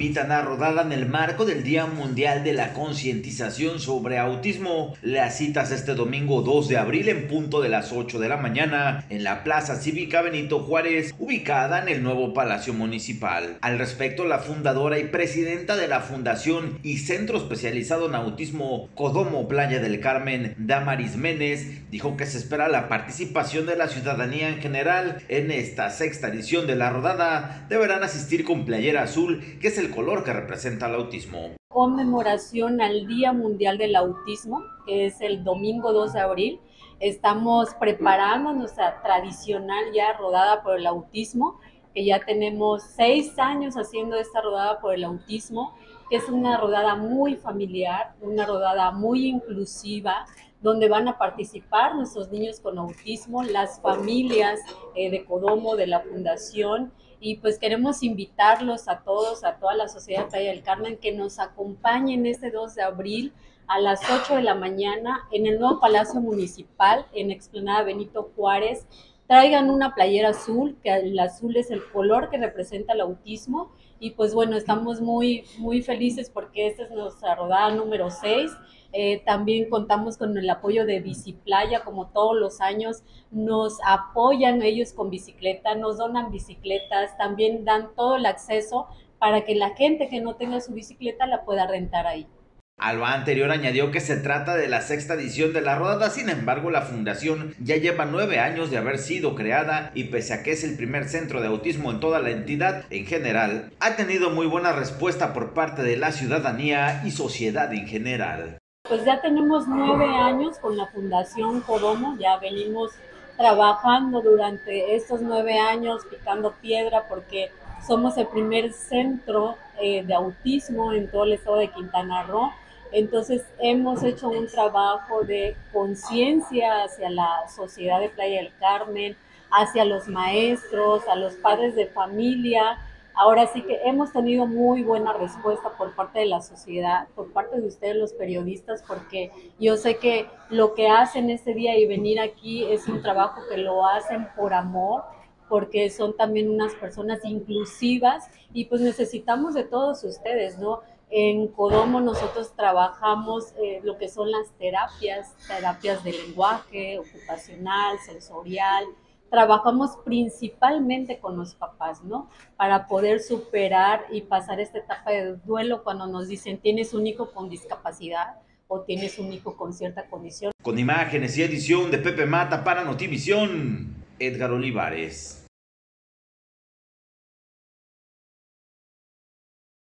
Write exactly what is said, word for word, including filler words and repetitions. invitan a rodar en el marco del Día Mundial de la Concientización sobre Autismo. La cita es este domingo dos de abril en punto de las ocho de la mañana en la Plaza Cívica Benito Juárez, ubicada en el nuevo Palacio Municipal. Al respecto, la fundadora y presidenta de la Fundación y Centro Especializado en Autismo Codomo Playa del Carmen, Damaris Ménez, dijo que se espera la participación de la ciudadanía en general en esta sexta edición de la rodada. Deberán asistir con playera azul, que es el color que representa el autismo. Conmemoración al Día Mundial del Autismo, que es el domingo dos de abril. Estamos preparando nuestra tradicional ya rodada por el autismo, que ya tenemos seis años haciendo esta rodada por el autismo, que es una rodada muy familiar, una rodada muy inclusiva, donde van a participar nuestros niños con autismo, las familias eh, de Codomo, de la Fundación, y pues queremos invitarlos a todos, a toda la sociedad Playa del Carmen, que nos acompañen este dos de abril a las ocho de la mañana en el nuevo Palacio Municipal, en Explanada Benito Juárez. Traigan una playera azul, que el azul es el color que representa el autismo, y pues bueno, estamos muy, muy felices porque esta es nuestra rodada número seis. Eh, también contamos con el apoyo de Biciplaya, como todos los años nos apoyan ellos con bicicleta, nos donan bicicletas, también dan todo el acceso para que la gente que no tenga su bicicleta la pueda rentar ahí. A lo anterior añadió que se trata de la sexta edición de la rodada. Sin embargo, la fundación ya lleva nueve años de haber sido creada y pese a que es el primer centro de autismo en toda la entidad, en general, ha tenido muy buena respuesta por parte de la ciudadanía y sociedad en general. Pues ya tenemos nueve años con la Fundación Codomo, ya venimos trabajando durante estos nueve años picando piedra porque somos el primer centro eh, de autismo en todo el estado de Quintana Roo. Entonces hemos hecho un trabajo de conciencia hacia la sociedad de Playa del Carmen, hacia los maestros, a los padres de familia. Ahora sí que hemos tenido muy buena respuesta por parte de la sociedad, por parte de ustedes los periodistas, porque yo sé que lo que hacen este día y venir aquí es un trabajo que lo hacen por amor, porque son también unas personas inclusivas y pues necesitamos de todos ustedes, ¿no? En Codomo nosotros trabajamos eh, lo que son las terapias, terapias de lenguaje, ocupacional, sensorial. Trabajamos principalmente con los papás, ¿no? Para poder superar y pasar esta etapa de duelo cuando nos dicen tienes un hijo con discapacidad o tienes un hijo con cierta condición. Con imágenes y edición de Pepe Mata para Notivisión, Edgar Olivares.